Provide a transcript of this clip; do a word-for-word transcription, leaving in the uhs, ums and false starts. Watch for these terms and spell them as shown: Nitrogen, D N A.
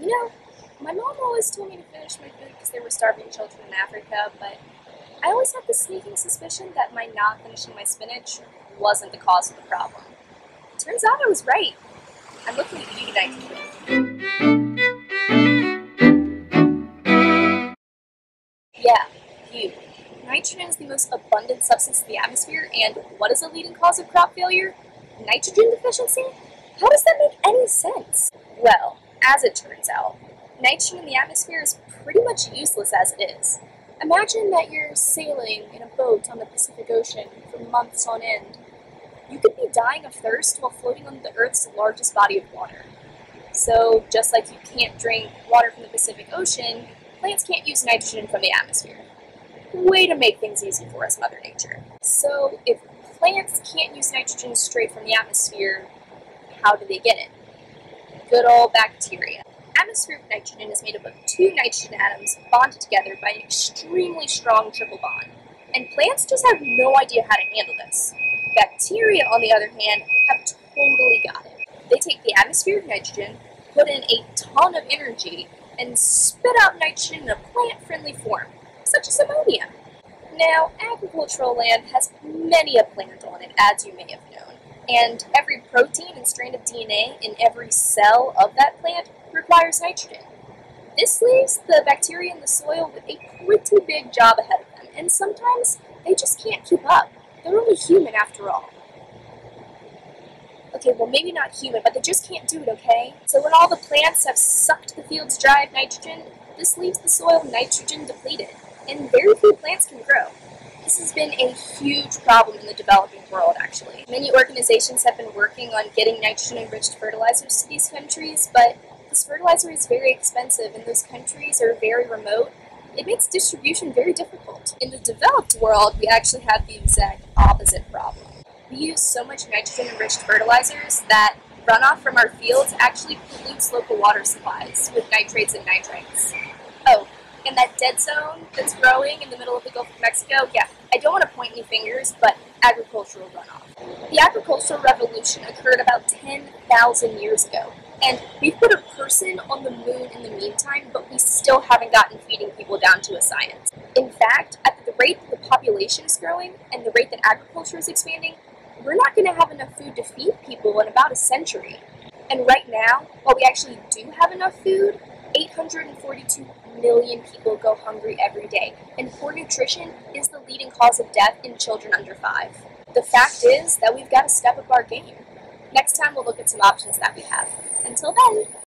you know, my mom always told me to finish my food because there were starving children in Africa, but I always had this sneaking suspicion that my not finishing my spinach wasn't the cause of the problem. Turns out I was right. I'm looking at you tonight to cook. Yeah, you. Nitrogen is the most abundant substance in the atmosphere, and what is the leading cause of crop failure? Nitrogen deficiency? How does that make any sense? Well, as it turns out, nitrogen in the atmosphere is pretty much useless as it is. Imagine that you're sailing in a boat on the Pacific Ocean for months on end. You could be dying of thirst while floating on the Earth's largest body of water. So, just like you can't drink water from the Pacific Ocean, plants can't use nitrogen from the atmosphere. Way to make things easy for us, Mother Nature. So, if plants can't use nitrogen straight from the atmosphere, how do they get it? Good old bacteria. Atmospheric nitrogen is made up of two nitrogen atoms bonded together by an extremely strong triple bond, and plants just have no idea how to handle this. Bacteria, on the other hand, have totally got it. They take the atmospheric nitrogen, put in a ton of energy, and spit out nitrogen in a plant-friendly form, such as ammonia. Now, agricultural land has many a plant on it, as you may have known, and every protein and strand of D N A in every cell of that plant requires nitrogen. This leaves the bacteria in the soil with a pretty big job ahead of them, and sometimes they just can't keep up. They're only human after all. Okay, well maybe not human, but they just can't do it, okay? So when all the plants have sucked the fields dry of nitrogen, this leaves the soil nitrogen depleted, and very few plants can grow. This has been a huge problem in the developing world, actually. Many organizations have been working on getting nitrogen-enriched fertilizers to these countries, but this fertilizer is very expensive, and those countries are very remote. It makes distribution very difficult. In the developed world, we actually have the exact opposite problem. We use so much nitrogen-enriched fertilizers that runoff from our fields actually pollutes local water supplies with nitrates and nitrites. Oh, and that dead zone that's growing in the middle of the Gulf of Mexico, yeah, I don't want to point any fingers, but agricultural runoff. The agricultural revolution occurred about ten thousand years ago. And we put a person on the moon in the meantime, but we still haven't gotten feeding people down to a science. In fact, at the rate that the population is growing and the rate that agriculture is expanding, we're not going to have enough food to feed people in about a century. And right now, while we actually do have enough food, eight hundred forty-two million people go hungry every day, and poor nutrition is the leading cause of death in children under five. The fact is that we've got to step up our game. Next time, we'll look at some options that we have. Until then.